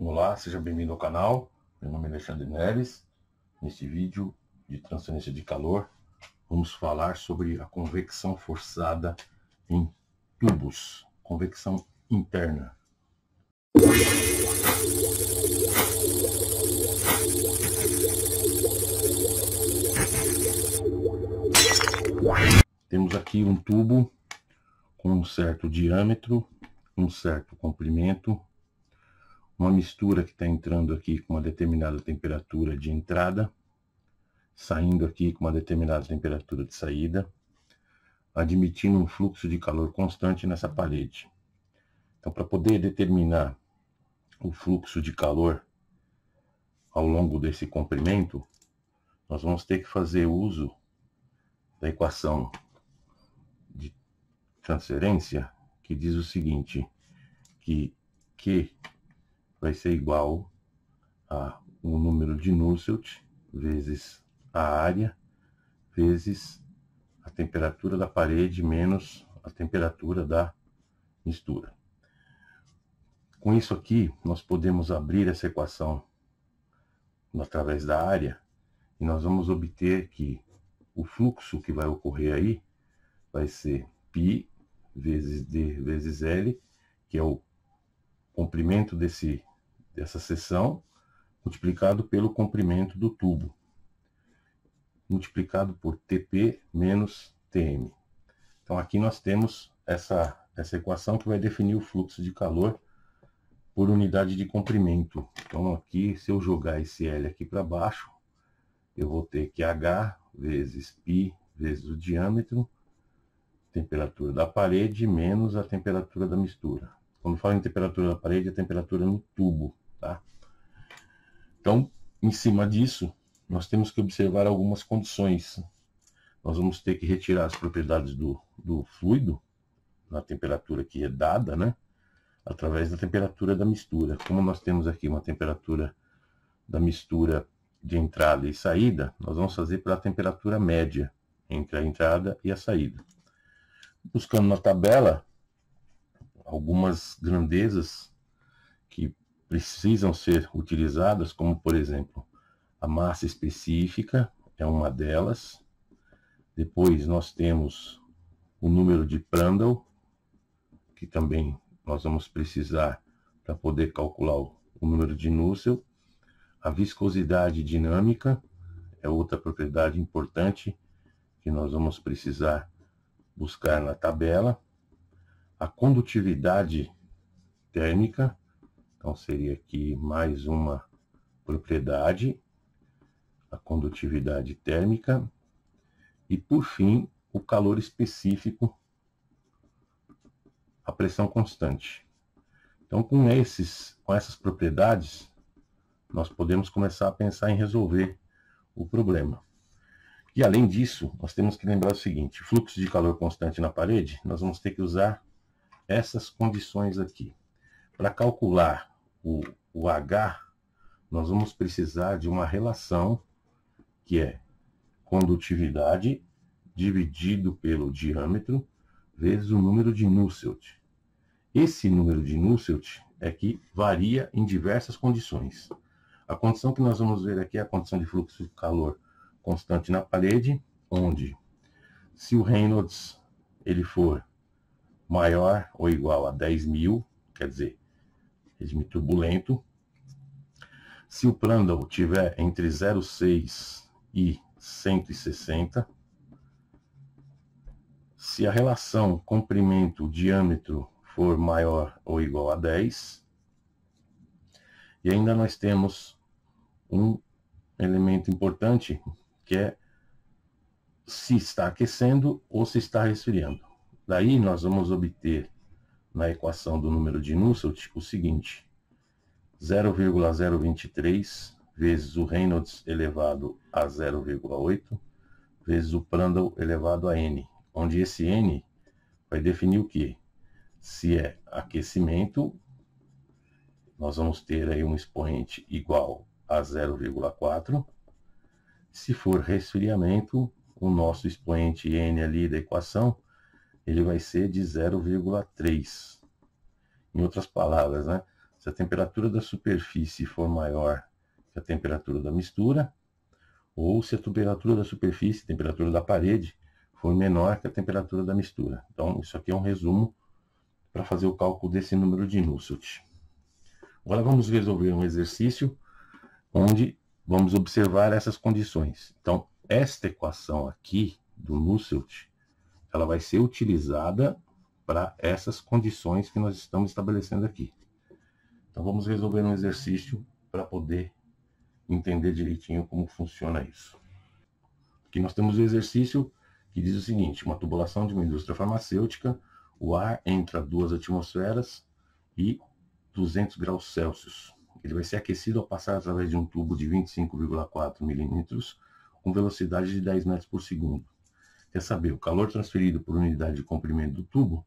Olá, seja bem-vindo ao canal. Meu nome é Alexandre Neves. Neste vídeo de transferência de calor, vamos falar sobre a convecção forçada em tubos, convecção interna. Temos aqui um tubo com um certo diâmetro, um certo comprimento, uma mistura que está entrando aqui com uma determinada temperatura de entrada, saindo aqui com uma determinada temperatura de saída, admitindo um fluxo de calor constante nessa parede. Então, para poder determinar o fluxo de calor ao longo desse comprimento, nós vamos ter que fazer uso da equação de transferência, que diz o seguinte, que Q vai ser igual a um número de Nusselt vezes a área, vezes a temperatura da parede, menos a temperatura da mistura. Com isso aqui, nós podemos abrir essa equação através da área, e nós vamos obter que o fluxo que vai ocorrer aí vai ser π vezes D vezes L, que é o comprimento dessa seção, multiplicado pelo comprimento do tubo, multiplicado por TP menos TM. Então aqui nós temos essa equação que vai definir o fluxo de calor por unidade de comprimento. Então aqui, se eu jogar esse L aqui para baixo, eu vou ter que H vezes π vezes o diâmetro, temperatura da parede, menos a temperatura da mistura. Quando falo em temperatura da parede, é a temperatura no tubo, tá? Então, em cima disso, nós temos que observar algumas condições. Nós vamos ter que retirar as propriedades do fluido, na temperatura que é dada, né? Através da temperatura da mistura. Como nós temos aqui uma temperatura da mistura de entrada e saída, nós vamos fazer pela temperatura média entre a entrada e a saída. Buscando na tabela algumas grandezas que precisam ser utilizadas, como por exemplo, a massa específica é uma delas. Depois nós temos o número de Prandtl, que também nós vamos precisar para poder calcular o número de Nusselt. A viscosidade dinâmica é outra propriedade importante que nós vamos precisar buscar na tabela. A condutividade térmica, então seria aqui mais uma propriedade, a condutividade térmica. E por fim, o calor específico, a pressão constante. Então com essas propriedades, nós podemos começar a pensar em resolver o problema. E além disso, nós temos que lembrar o seguinte, fluxo de calor constante na parede, nós vamos ter que usar essas condições aqui. Para calcular o H, nós vamos precisar de uma relação que é condutividade dividido pelo diâmetro vezes o número de Nusselt. Esse número de Nusselt é que varia em diversas condições. A condição que nós vamos ver aqui é a condição de fluxo de calor constante na parede, onde se o Reynolds ele for maior ou igual a 10.000, quer dizer, regime turbulento, se o Prandtl tiver entre 0,6 e 160, se a relação comprimento-diâmetro for maior ou igual a 10, e ainda nós temos um elemento importante, que é se está aquecendo ou se está resfriando. Daí nós vamos obter, na equação do número de Nusselt, o seguinte, 0,023 vezes o Reynolds elevado a 0,8, vezes o Prandtl elevado a N, onde esse N vai definir o quê? Se é aquecimento, nós vamos ter aí um expoente igual a 0,4. Se for resfriamento, o nosso expoente N ali da equação, ele vai ser de 0,3. Em outras palavras, né? Se a temperatura da superfície for maior que a temperatura da mistura, ou se a temperatura da superfície, a temperatura da parede, for menor que a temperatura da mistura. Então, isso aqui é um resumo para fazer o cálculo desse número de Nusselt. Agora vamos resolver um exercício onde vamos observar essas condições. Então, esta equação aqui do Nusselt, ela vai ser utilizada para essas condições que nós estamos estabelecendo aqui. Então, vamos resolver um exercício para poder entender direitinho como funciona isso. Aqui nós temos o exercício que diz o seguinte: uma tubulação de uma indústria farmacêutica, o ar entra a 2 atmosferas e 200 graus Celsius. Ele vai ser aquecido ao passar através de um tubo de 25,4 milímetros com velocidade de 10 metros por segundo. Quer saber, o calor transferido por unidade de comprimento do tubo,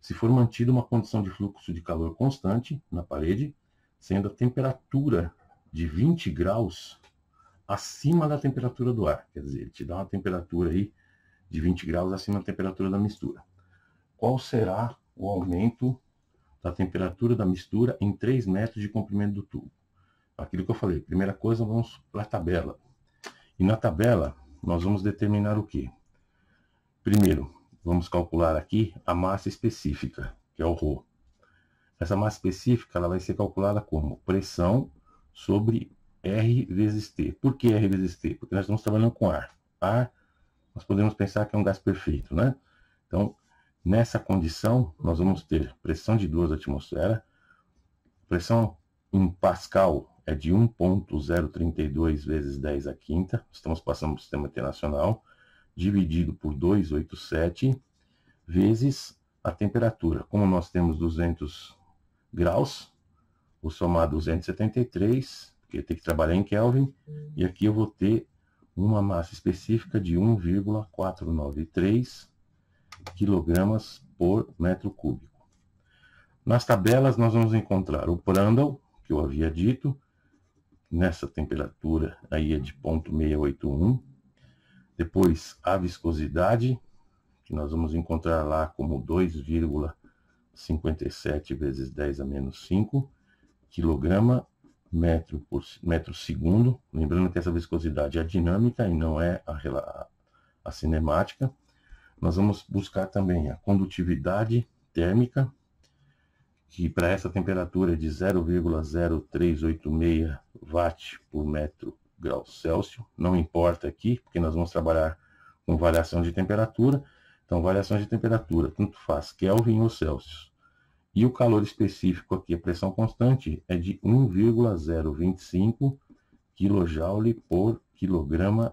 se for mantida uma condição de fluxo de calor constante na parede, sendo a temperatura de 20 graus acima da temperatura do ar. Quer dizer, ele te dá uma temperatura aí de 20 graus acima da temperatura da mistura. Qual será o aumento da temperatura da mistura em 3 metros de comprimento do tubo? Aquilo que eu falei, primeira coisa, vamos para a tabela. E na tabela, nós vamos determinar o quê? Primeiro, vamos calcular aqui a massa específica, que é o Rho. Essa massa específica ela vai ser calculada como pressão sobre R vezes T. Por que R vezes T? Porque nós estamos trabalhando com ar. Ar, nós podemos pensar que é um gás perfeito, né? Então, nessa condição, nós vamos ter pressão de 2 atmosferas. Pressão em Pascal é de 1,032 vezes 10 à quinta. Estamos passando para o sistema internacional. Dividido por 287 vezes a temperatura. Como nós temos 200 graus, vou somar 273, porque tem que trabalhar em Kelvin, e aqui eu vou ter uma massa específica de 1,493 kg por metro cúbico. Nas tabelas nós vamos encontrar o Prandtl, que eu havia dito, nessa temperatura aí é de 0,681. Depois, a viscosidade, que nós vamos encontrar lá como 2,57 vezes 10 a menos 5 kg metro segundo. Lembrando que essa viscosidade é a dinâmica e não é a cinemática. Nós vamos buscar também a condutividade térmica, que para essa temperatura é de 0,0386 watt por metro graus Celsius, não importa aqui, porque nós vamos trabalhar com variação de temperatura. Então, variação de temperatura, tanto faz Kelvin ou Celsius. E o calor específico aqui, a pressão constante, é de 1,025 kJ por quilograma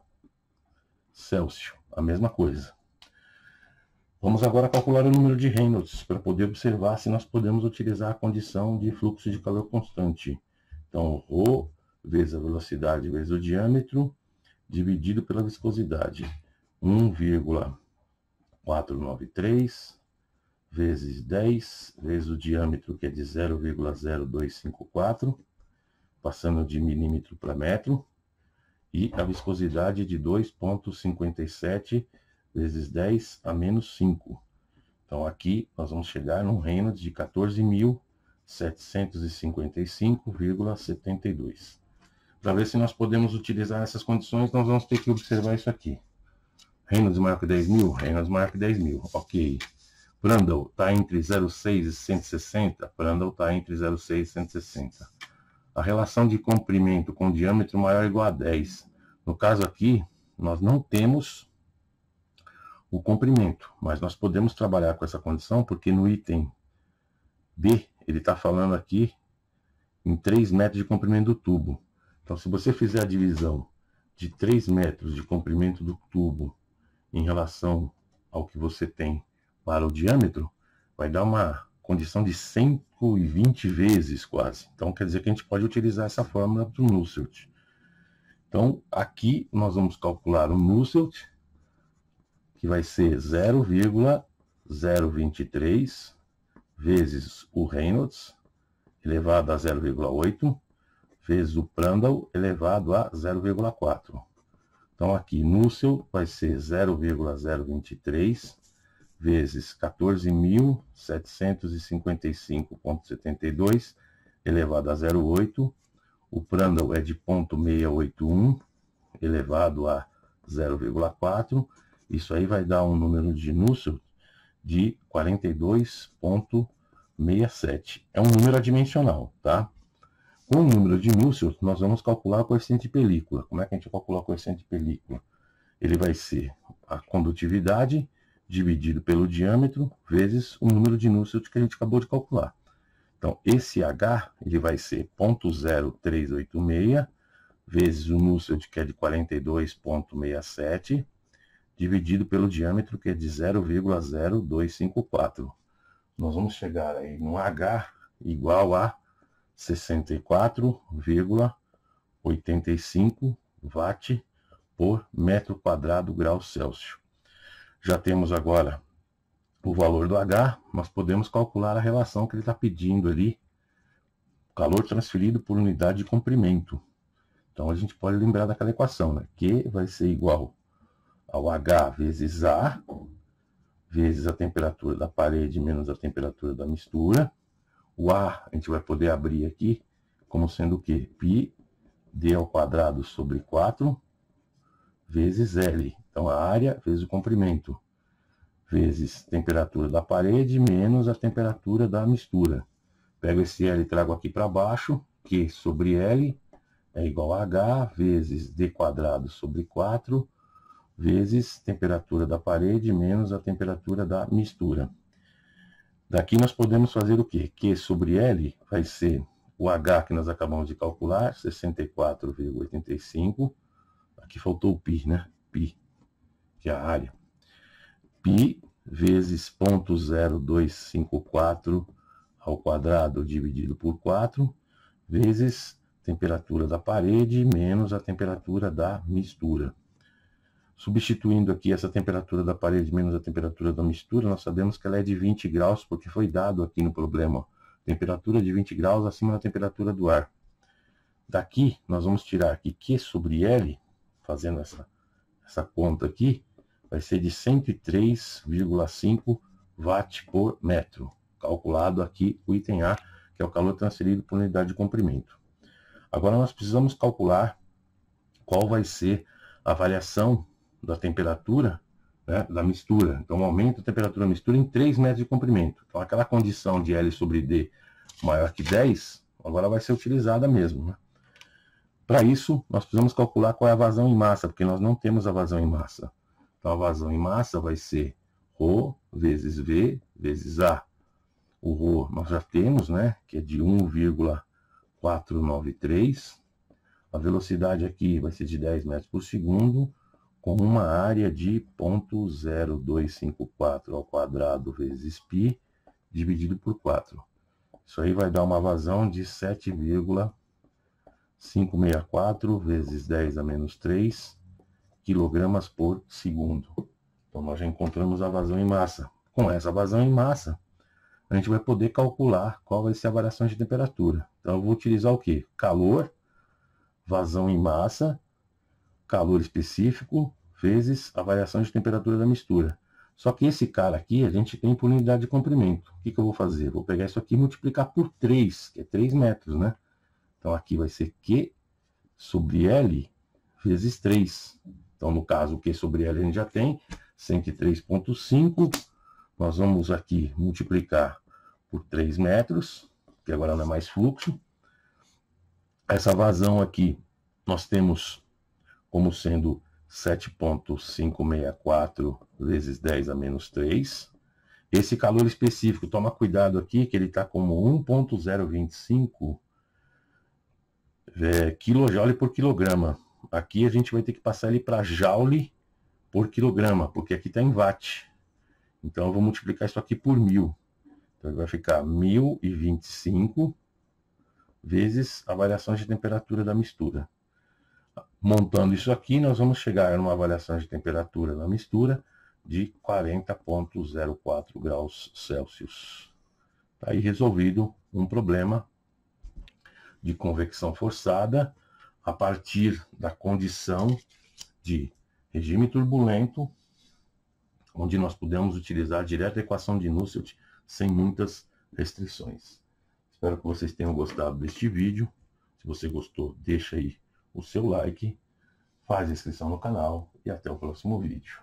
Celsius, a mesma coisa. Vamos agora calcular o número de Reynolds, para poder observar se nós podemos utilizar a condição de fluxo de calor constante. Então, Rho vezes a velocidade vezes o diâmetro, dividido pela viscosidade. 1,493 vezes 10, vezes o diâmetro, que é de 0,0254, passando de milímetro para metro, e a viscosidade de 2,57 vezes 10 a menos 5. Então, aqui nós vamos chegar num Reynolds de 14.755,72. Para ver se nós podemos utilizar essas condições, nós vamos ter que observar isso aqui. Reynolds maior que 10.000? Reynolds maior que 10.000. Ok. Prandtl está entre 0,6 e 160? Prandtl está entre 0,6 e 160. A relação de comprimento com diâmetro maior ou igual a 10. No caso aqui, nós não temos o comprimento, mas nós podemos trabalhar com essa condição, porque no item B, ele está falando aqui em 3 metros de comprimento do tubo. Então, se você fizer a divisão de 3 metros de comprimento do tubo em relação ao que você tem para o diâmetro, vai dar uma condição de 120 vezes quase. Então, quer dizer que a gente pode utilizar essa fórmula para o Nusselt. Então, aqui nós vamos calcular o Nusselt, que vai ser 0,023 vezes o Reynolds, elevado a 0,8, vezes o Prandtl elevado a 0,4. Então, aqui, Nusselt vai ser 0,023 vezes 14.755,72 elevado a 0,8. O Prandtl é de 0,681 elevado a 0,4. Isso aí vai dar um número de Nusselt de 42,67. É um número adimensional, tá? Com o número de Nusselt, nós vamos calcular o coeficiente de película. Como é que a gente calcula o coeficiente de película? Ele vai ser a condutividade dividido pelo diâmetro vezes o número de Nusselt que a gente acabou de calcular. Então, esse H ele vai ser 0,0386 vezes o Nusselt, que é de 42,67, dividido pelo diâmetro, que é de 0,0254. Nós vamos chegar aí no H igual a 64,85 Watt por metro quadrado grau Celsius. Já temos agora o valor do H, nós podemos calcular a relação que ele está pedindo ali, calor transferido por unidade de comprimento. Então a gente pode lembrar daquela equação, né? Q vai ser igual ao H vezes A, vezes a temperatura da parede menos a temperatura da mistura. O A a gente vai poder abrir aqui como sendo o quê? Π D ao quadrado sobre 4 vezes L. Então a área vezes o comprimento, vezes temperatura da parede menos a temperatura da mistura. Pego esse L e trago aqui para baixo, Q sobre L é igual a H vezes D quadrado sobre 4, vezes temperatura da parede menos a temperatura da mistura. Daqui nós podemos fazer o quê? Q sobre L vai ser o H que nós acabamos de calcular, 64,85. Aqui faltou o π, né? π, que é a área. Π vezes 0,0254 ao quadrado dividido por 4, vezes temperatura da parede menos a temperatura da mistura. Substituindo aqui essa temperatura da parede menos a temperatura da mistura, nós sabemos que ela é de 20 graus, porque foi dado aqui no problema. Ó, temperatura de 20 graus acima da temperatura do ar. Daqui, nós vamos tirar aqui Q sobre L, fazendo essa conta aqui, vai ser de 103,5 Watt por metro. Calculado aqui o item A, que é o calor transferido por unidade de comprimento. Agora nós precisamos calcular qual vai ser a variação da temperatura, né, da mistura. Então aumenta a temperatura da mistura em 3 metros de comprimento. Então aquela condição de L sobre D maior que 10, agora vai ser utilizada mesmo, né? Para isso, nós precisamos calcular qual é a vazão em massa, porque nós não temos a vazão em massa. Então a vazão em massa vai ser Rho vezes V vezes A. O Rho nós já temos, né, que é de 1,493. A velocidade aqui vai ser de 10 metros por segundo, com uma área de 0,0254 ao quadrado vezes π, dividido por 4. Isso aí vai dar uma vazão de 7,564 vezes 10 a menos 3 quilogramas por segundo. Então nós já encontramos a vazão em massa. Com essa vazão em massa, a gente vai poder calcular qual vai ser a variação de temperatura. Então eu vou utilizar o quê? Calor, vazão em massa, calor específico, vezes a variação de temperatura da mistura. Só que esse cara aqui a gente tem por unidade de comprimento. O que que eu vou fazer? Vou pegar isso aqui e multiplicar por 3, que é 3 metros, né? Então aqui vai ser Q sobre L vezes 3. Então no caso Q sobre L a gente já tem, 103,5. Nós vamos aqui multiplicar por 3 metros, que agora não é mais fluxo. Essa vazão aqui nós temos como sendo 7,564 vezes 10 a menos 3. Esse calor específico, toma cuidado aqui, que ele está como 1,025 kJ por quilograma. Aqui a gente vai ter que passar ele para joule por quilograma, porque aqui está em watt. Então eu vou multiplicar isso aqui por 1000. Então vai ficar 1025 vezes a variação de temperatura da mistura. Montando isso aqui, nós vamos chegar a uma variação de temperatura da mistura de 40,04 graus Celsius. Está aí resolvido um problema de convecção forçada a partir da condição de regime turbulento, onde nós podemos utilizar direto a equação de Nusselt sem muitas restrições. Espero que vocês tenham gostado deste vídeo. Se você gostou, deixa aí o seu like, faz inscrição no canal e até o próximo vídeo.